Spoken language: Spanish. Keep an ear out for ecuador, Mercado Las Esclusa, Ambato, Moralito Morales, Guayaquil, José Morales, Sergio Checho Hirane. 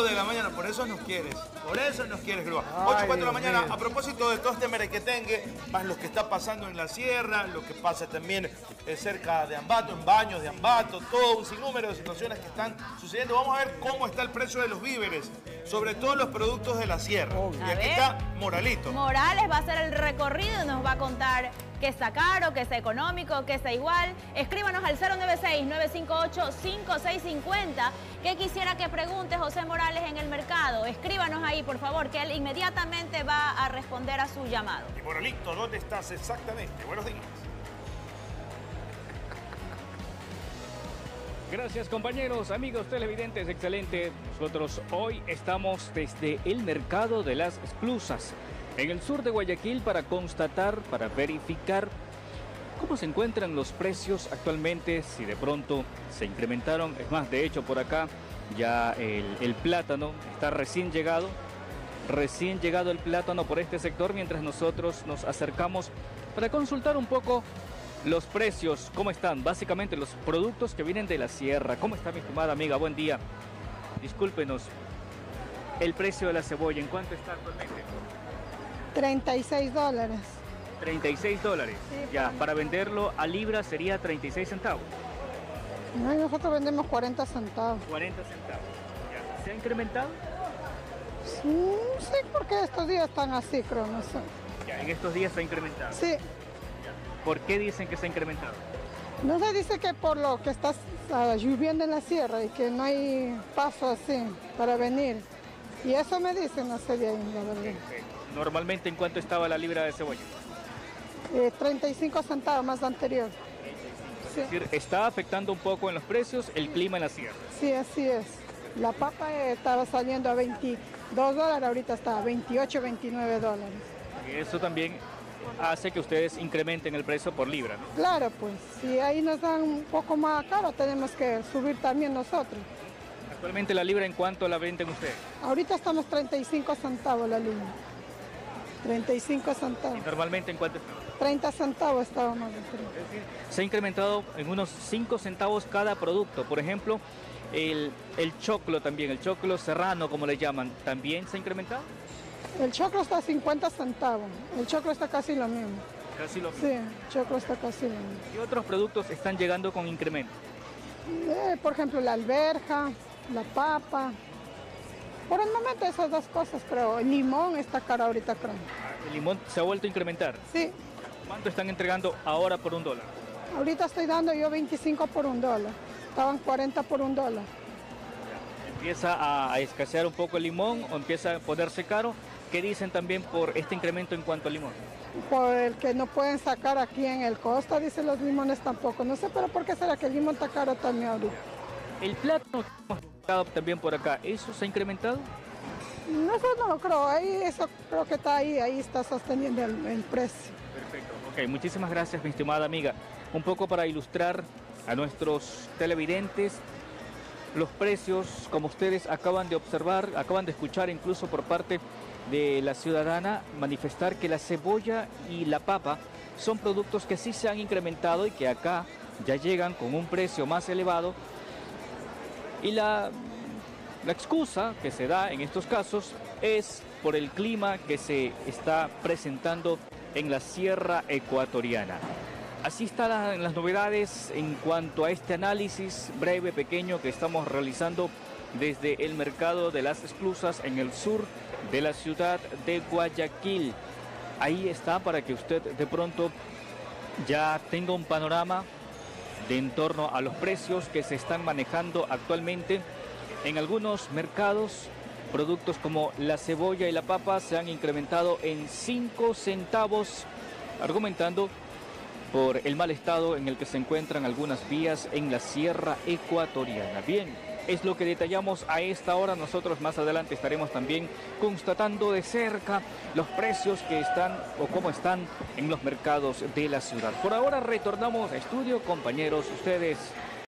8 de la mañana, por eso nos quieres, grúa. 8, 4 de la mañana, a propósito de todo este merequetengue, más lo que está pasando en la sierra, lo que pasa también cerca de Ambato, en Baños de Ambato, todo un sinnúmero de situaciones que están sucediendo. Vamos a ver cómo está el precio de los víveres, sobre todo los productos de la sierra. Obvio. Y aquí está Moralito. Morales va a hacer el recorrido y nos va a contar que está caro, que está económico, que está igual. Escríbanos al 096-958-5650. ¿Qué quisiera que pregunte José Morales en el mercado? Escríbanos ahí, por favor, que él inmediatamente va a responder a su llamado. Y Moralito, ¿dónde estás exactamente? Buenos días. Gracias, compañeros, amigos, televidentes, excelente. Nosotros hoy estamos desde el Mercado de las Esclusas, en el sur de Guayaquil, para constatar, para verificar cómo se encuentran los precios actualmente, si de pronto se incrementaron. Es más, de hecho, por acá ya el plátano está recién llegado el plátano por este sector, mientras nosotros nos acercamos para consultar un poco los precios, cómo están, básicamente los productos que vienen de la sierra. ¿Cómo está, mi estimada amiga? Buen día. Discúlpenos, el precio de la cebolla, ¿en cuánto está actualmente? $36. $36. Sí, ya, para venderlo a libra sería 36 centavos. No, nosotros vendemos 40 centavos. 40 centavos. Ya. ¿Se ha incrementado? Sí, porque estos días están así, creo, no sé. Ya, en estos días se ha incrementado. Sí. Ya. ¿Por qué dicen que se ha incrementado? No se dice que por lo que está lloviendo en la sierra y que no hay paso así para venir. Y eso me dicen, no sé bien, la verdad. Perfecto. Normalmente, ¿en cuánto estaba la libra de cebolla? 35 centavos más anterior. Sí. Es decir, está afectando un poco en los precios el clima en la sierra. Sí, así es. La papa estaba saliendo a $22, ahorita está a $28, $29. Y eso también hace que ustedes incrementen el precio por libra, ¿no? Claro, pues, si ahí nos dan un poco más caro, tenemos que subir también nosotros. Actualmente la libra, ¿en cuánto la venden ustedes? Ahorita estamos 35 centavos la libra. 35 centavos. ¿Y normalmente en cuánto está? 30 centavos estábamos. Se ha incrementado en unos 5 centavos cada producto. Por ejemplo, el choclo también, el choclo serrano, como le llaman, ¿también se ha incrementado? El choclo está a 50 centavos. El choclo está casi lo mismo. ¿Casi lo mismo? Sí, el choclo está casi lo mismo. ¿Qué otros productos están llegando con incremento? Por ejemplo, la alberja, la papa. Por el momento esas dos cosas, creo. El limón está caro ahorita, creo. ¿El limón se ha vuelto a incrementar? Sí. ¿Cuánto están entregando ahora por $1? Ahorita estoy dando yo 25 por $1. Estaban 40 por $1. ¿Empieza a escasear un poco el limón o empieza a ponerse caro? ¿Qué dicen también por este incremento en cuanto al limón? Por el que no pueden sacar aquí en el costa, dicen los limones tampoco. No sé, pero ¿por qué será que el limón está caro también ahorita? El plátano también por acá, ¿eso se ha incrementado? No, eso no lo creo, eso creo que está ahí está sosteniendo el precio. Perfecto, ok, muchísimas gracias, mi estimada amiga. Un poco para ilustrar a nuestros televidentes los precios, como ustedes acaban de observar, acaban de escuchar incluso por parte de la ciudadana manifestar que la cebolla y la papa son productos que sí se han incrementado y que acá ya llegan con un precio más elevado. Y la excusa que se da en estos casos es por el clima que se está presentando en la sierra ecuatoriana. Así están las novedades en cuanto a este análisis breve, pequeño, que estamos realizando desde el Mercado de las Esclusas en el sur de la ciudad de Guayaquil. Ahí está, para que usted de pronto ya tenga un panorama de en torno a los precios que se están manejando actualmente en algunos mercados. Productos como la cebolla y la papa se han incrementado en 5 centavos, argumentando por el mal estado en el que se encuentran algunas vías en la sierra ecuatoriana. Bien, es lo que detallamos a esta hora. Nosotros más adelante estaremos también constatando de cerca los precios que están o cómo están en los mercados de la ciudad. Por ahora retornamos a estudio, compañeros, ustedes...